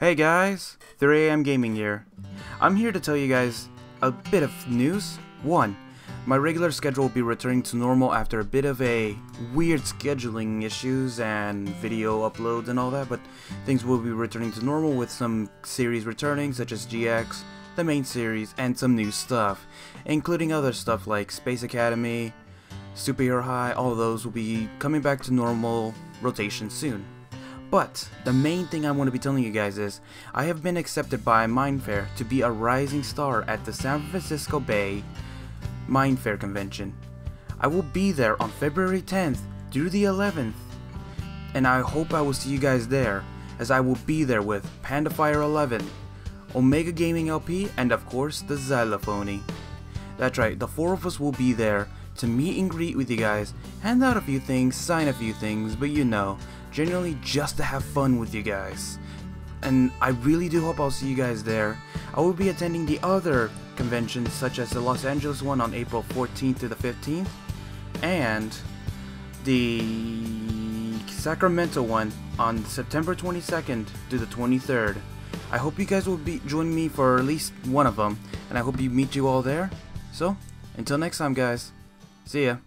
Hey guys, 3am Gaming here. I'm here to tell you guys a bit of news. 1. My regular schedule will be returning to normal after a bit of a weird scheduling issues and video uploads and all that, but things will be returning to normal with some series returning such as GX, the main series, and some new stuff, including other stuff like Space Academy, Superhero High. All those will be coming back to normal rotation soon. But the main thing I want to be telling you guys is I have been accepted by Minefaire to be a rising star at the San Francisco Bay Minefaire convention. I will be there on February 10th through the 11th, and I hope I will see you guys there, as I will be there with Pandafire11, Omega Gaming LP, and of course the Xylophoney. That's right, the 4 of us will be there to meet and greet with you guys, hand out a few things, sign a few things, but you know, generally just to have fun with you guys. And I really do hope I'll see you guys there. I will be attending the other conventions such as the Los Angeles one on April 14th to the 15th, and the Sacramento one on September 22nd to the 23rd. I hope you guys will be joining me for at least one of them, and I hope you meet you all there. So, until next time guys, see ya.